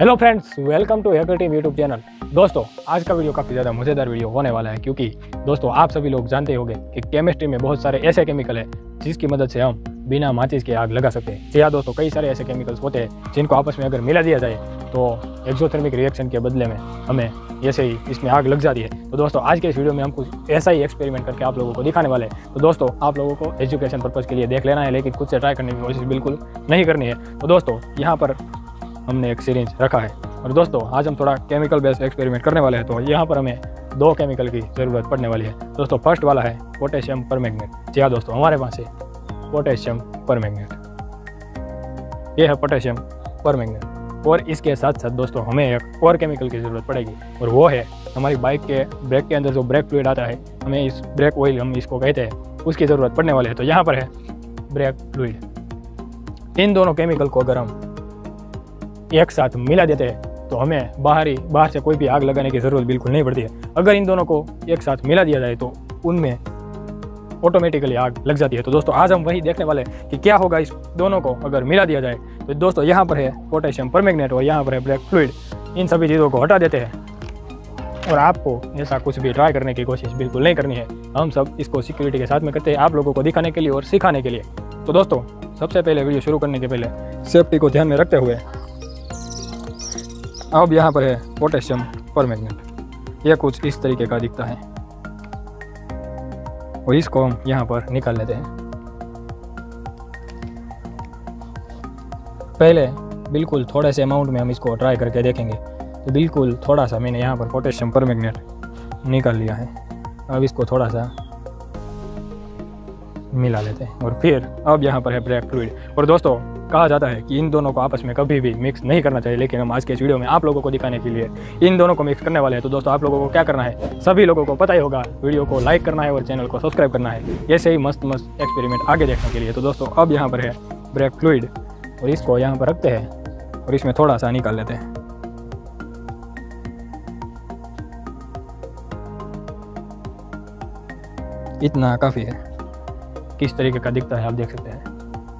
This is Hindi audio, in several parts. Hello friends, welcome to hacker team YouTube channel. दोस्तों, आज का वीडियो काफ़ी ज़्यादा मज़ेदार वीडियो होने वाला है, क्योंकि दोस्तों आप सभी लोग जानते होंगे कि केमिस्ट्री में बहुत सारे ऐसे केमिकल है जिसकी मदद से हम बिना माचिस के आग लगा सकते हैं। जी हाँ दोस्तों, कई सारे ऐसे केमिकल्स होते हैं जिनको आपस में अगर मिला दिया जाए तो एक्सोथर्मिक रिएक्शन के बदले में हमें ऐसे ही इसमें आग लग जाती है। तो दोस्तों आज के इस वीडियो में हम कुछ ऐसा ही एक्सपेरिमेंट करके आप लोगों को दिखाने वाले हैं। तो दोस्तों आप लोगों को एजुकेशन पर्पज़ के लिए देख लेना है, लेकिन खुद से ट्राई करने की कोशिश बिल्कुल नहीं करनी है। तो दोस्तों यहाँ पर हमने एक सिरिंज रखा है और दोस्तों आज हम थोड़ा केमिकल बेस्ड एक्सपेरिमेंट करने वाले हैं। तो यहाँ पर हमें दो केमिकल की ज़रूरत पड़ने वाली है। दोस्तों फर्स्ट वाला है पोटेशियम परमैंगनेट। जी हाँ दोस्तों, हमारे पास है पोटेशियम परमैंगनेट। ये है पोटेशियम परमैंगनेट और इसके साथ साथ दोस्तों हमें एक और केमिकल की ज़रूरत पड़ेगी और वो है हमारी बाइक के ब्रेक के अंदर जो ब्रेक फ्लूइड आता है, हमें इस ब्रेक ऑयल हम इसको कहते हैं, उसकी ज़रूरत पड़ने वाली है। तो यहाँ पर है ब्रेक फ्लूइड। इन दोनों केमिकल को अगर हम एक साथ मिला देते हैं तो हमें बाहर से कोई भी आग लगाने की ज़रूरत बिल्कुल नहीं पड़ती है। अगर इन दोनों को एक साथ मिला दिया जाए तो उनमें ऑटोमेटिकली आग लग जाती है। तो दोस्तों आज हम वही देखने वाले हैं कि क्या होगा इस दोनों को अगर मिला दिया जाए। तो दोस्तों यहाँ पर है पोटेशियम परमैंगनेट और यहाँ पर है ब्लैक फ्लूइड। इन सभी चीज़ों को हटा देते हैं और आपको ऐसा कुछ भी ट्राई करने की कोशिश बिल्कुल नहीं करनी है। हम सब इसको सिक्योरिटी के साथ में करते हैं, आप लोगों को दिखाने के लिए और सिखाने के लिए। तो दोस्तों सबसे पहले वीडियो शुरू करने के पहले सेफ्टी को ध्यान में रखते हुए अब यहाँ पर है पोटेशियम परमैंगनेट। यह कुछ इस तरीके का दिखता है और इसको हम यहाँ पर निकाल लेते हैं। पहले बिल्कुल थोड़े से अमाउंट में हम इसको ट्राई करके देखेंगे। तो बिल्कुल थोड़ा सा मैंने यहाँ पर पोटेशियम परमैंगनेट निकाल लिया है। अब इसको थोड़ा सा मिला लेते हैं और फिर अब यहाँ पर है ब्रेक फ्लूइड। और दोस्तों कहा जाता है कि इन दोनों को आपस में कभी भी मिक्स नहीं करना चाहिए, लेकिन हम आज के इस वीडियो में आप लोगों को दिखाने के लिए इन दोनों को मिक्स करने वाले हैं। तो दोस्तों आप लोगों को क्या करना है, सभी लोगों को पता ही होगा, वीडियो को लाइक करना है और चैनल को सब्सक्राइब करना है ऐसे ही मस्त मस्त एक्सपेरिमेंट आगे देखने के लिए। तो दोस्तों अब यहाँ पर है ब्रेक फ्लूइड और इसको यहाँ पर रखते हैं और इसमें थोड़ा सा निकाल लेते हैं। इतना काफ़ी है, किस तरीके का दिखता है आप देख सकते हैं।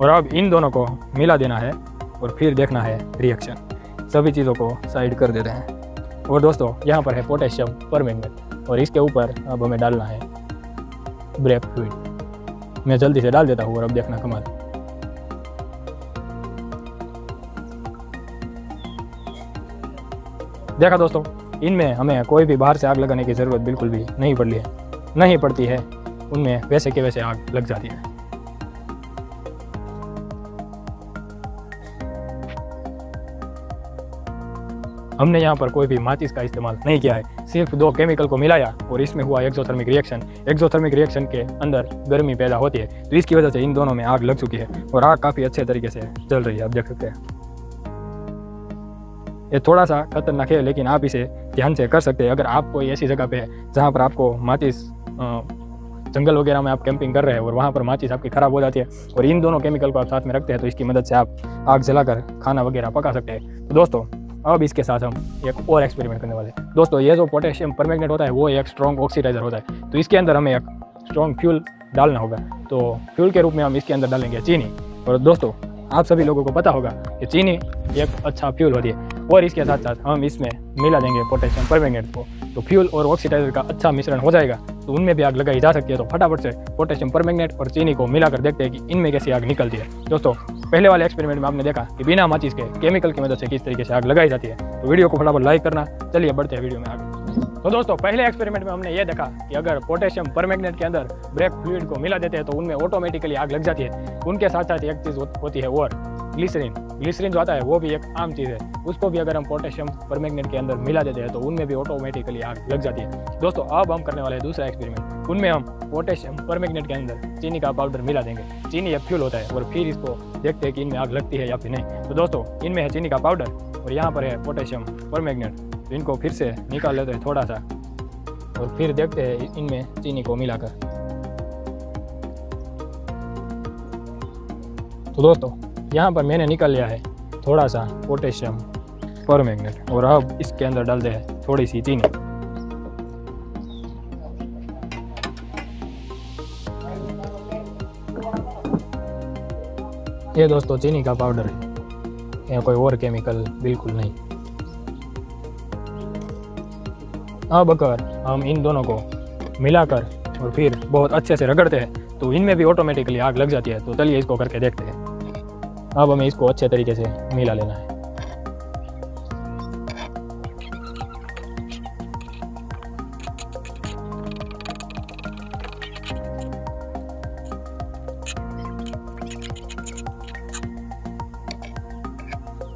और अब इन दोनों को मिला देना है और फिर देखना है रिएक्शन। सभी चीज़ों को साइड कर देते हैं और दोस्तों यहाँ पर है पोटेशियम परमैंगनेट और इसके ऊपर अब हमें डालना है ब्रेक फ्लूइड। मैं जल्दी से डाल देता हूँ और अब देखना कमाल। देखा दोस्तों, इनमें हमें कोई भी बाहर से आग लगाने की ज़रूरत बिल्कुल भी नहीं पड़ती है। उनमें वैसे के वैसे आग लग जाती है। हमने यहाँ पर कोई भी माचिस का इस्तेमाल नहीं किया है, सिर्फ दो केमिकल को मिलाया और इसमें हुआ एक्सोथर्मिक रिएक्शन। एक्सोथर्मिक रिएक्शन के अंदर गर्मी पैदा होती है, तो इसकी वजह से इन दोनों में आग लग चुकी है और आग काफ़ी अच्छे तरीके से जल रही है, आप देख सकते हैं। ये थोड़ा सा खतरनाक है, लेकिन आप इसे ध्यान से कर सकते हैं। अगर आप कोई ऐसी जगह पर जहाँ पर आपको माचिस, जंगल वगैरह में आप कैंपिंग कर रहे हैं और वहाँ पर माचिस आपकी ख़राब हो जाती है और इन दोनों केमिकल को आप साथ में रखते हैं, तो इसकी मदद से आप आग जलाकर खाना वगैरह पका सकते हैं। तो दोस्तों अब इसके साथ हम एक और एक्सपेरिमेंट करने वाले हैं। दोस्तों ये जो पोटेशियम परमैंगनेट होता है वो एक स्ट्रॉन्ग ऑक्सीडाइजर होता है, तो इसके अंदर हमें एक स्ट्रॉन्ग फ्यूल डालना होगा। तो फ्यूल के रूप में हम इसके अंदर डालेंगे चीनी। और दोस्तों आप सभी लोगों को पता होगा कि चीनी एक अच्छा फ्यूल होती है और इसके साथ साथ हम इसमें मिला देंगे पोटेशियम परमैंगनेट को। तो फ्यूल और ऑक्सीडाइजर का अच्छा मिश्रण हो जाएगा, तो उनमें भी आग लगाई जा सकती है। तो फटाफट से पोटेशियम परमैंगनेट और चीनी को मिलाकर देखते हैं कि इनमें कैसी आग निकलती है। दोस्तों पहले वाले एक्सपेरिमेंट में आपने देखा कि बिना माचिस के केमिकल की मदद से किस तरीके से आग लगाई जाती है। तो वीडियो को फटाफट लाइक करना। चलिए बढ़ते हैं वीडियो में आगे। तो दोस्तों पहले एक्सपेरिमेंट में हमने ये देखा कि अगर पोटेशियम परमैंगनेट के अंदर ब्रेक फ्लूइड को मिला देते हैं तो उनमें ऑटोमेटिकली आग लग जाती है। उनके साथ साथ एक चीज़ होती है और ग्लिसरीन जो आता है वो भी एक आम चीज़ है, उसको भी अगर हम पोटेशियम परमैंगनेट के अंदर मिला देते हैं तो उनमें भी ऑटोमेटिकली आग लग जाती है। दोस्तों अब हम करने वाले हैं दूसरा एक्सपेरिमेंट। उनमें हम पोटेशियम परमैंगनेट के अंदर चीनी का पाउडर मिला देंगे। चीनी एक फ्यूल होता है और फिर इसको देखते हैं कि इनमें आग लगती है या फिर नहीं। तो दोस्तों इनमें है चीनी का पाउडर और यहाँ पर है पोटेशियम परमैंगनेट। तो इनको फिर से निकाल लेते हैं थोड़ा सा और फिर देखते हैं इनमें चीनी को मिलाकर। तो दोस्तों यहाँ पर मैंने निकाल लिया है थोड़ा सा पोटेशियम परमैंगनेट और अब इसके अंदर डालते हैं थोड़ी सी चीनी। ये दोस्तों चीनी का पाउडर है, यह कोई और केमिकल बिल्कुल नहीं। अब अगर हम इन दोनों को मिलाकर और फिर बहुत अच्छे से रगड़ते हैं तो इनमें भी ऑटोमेटिकली आग लग जाती है। तो चलिए इसको करके देखते हैं। अब हमें इसको अच्छे तरीके से मिला लेना है।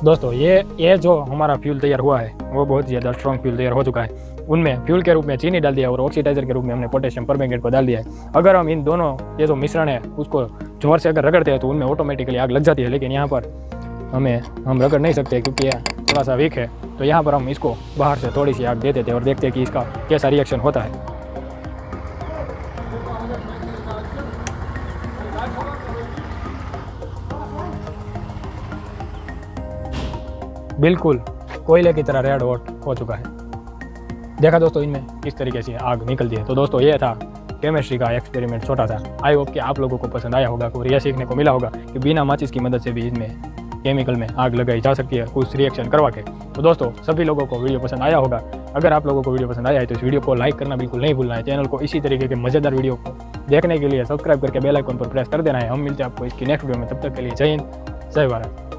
दोस्तों ये जो हमारा फ्यूल तैयार हुआ है वो बहुत ज़्यादा स्ट्रॉन्ग फ्यूल तैयार हो चुका है। उनमें फ्यूल के रूप में चीनी डाल दिया और ऑक्सीडाइजर के रूप में हमने पोटेशियम परमैंगनेट को डाल दिया है। अगर हम इन दोनों ये जो मिश्रण है उसको जोर से अगर रगड़ते हैं तो उनमें ऑटोमेटिकली आग लग जाती है, लेकिन यहाँ पर हम रगड़ नहीं सकते क्योंकि यह थोड़ा सा वीक है। तो यहाँ पर हम इसको बाहर से थोड़ी सी आग दे देते हैं और देखते हैं कि इसका कैसा रिएक्शन होता है। बिल्कुल कोयले की तरह रेड हॉट हो चुका है। देखा दोस्तों इनमें किस तरीके से आग निकलती है। तो दोस्तों ये था केमिस्ट्री का एक्सपेरिमेंट, छोटा सा। आई होप कि आप लोगों को पसंद आया होगा और यह सीखने को मिला होगा कि बिना माचिस की मदद से भी इनमें केमिकल में आग लगाई जा सकती है कुछ रिएक्शन करवा के। तो दोस्तों सभी लोगों को वीडियो पसंद आया होगा। अगर आप लोगों को वीडियो पसंद आया है तो इस वीडियो को लाइक करना बिल्कुल नहीं भूलना है। चैनल को इसी तरीके के मज़ेदार वीडियो को देखने के लिए सब्सक्राइब करके बेल आइकन पर प्रेस कर देना है। हम मिलते हैं आपको इसकी नेक्स्ट वीडियो में। तब तक के लिए जय हिंद, जय भारत।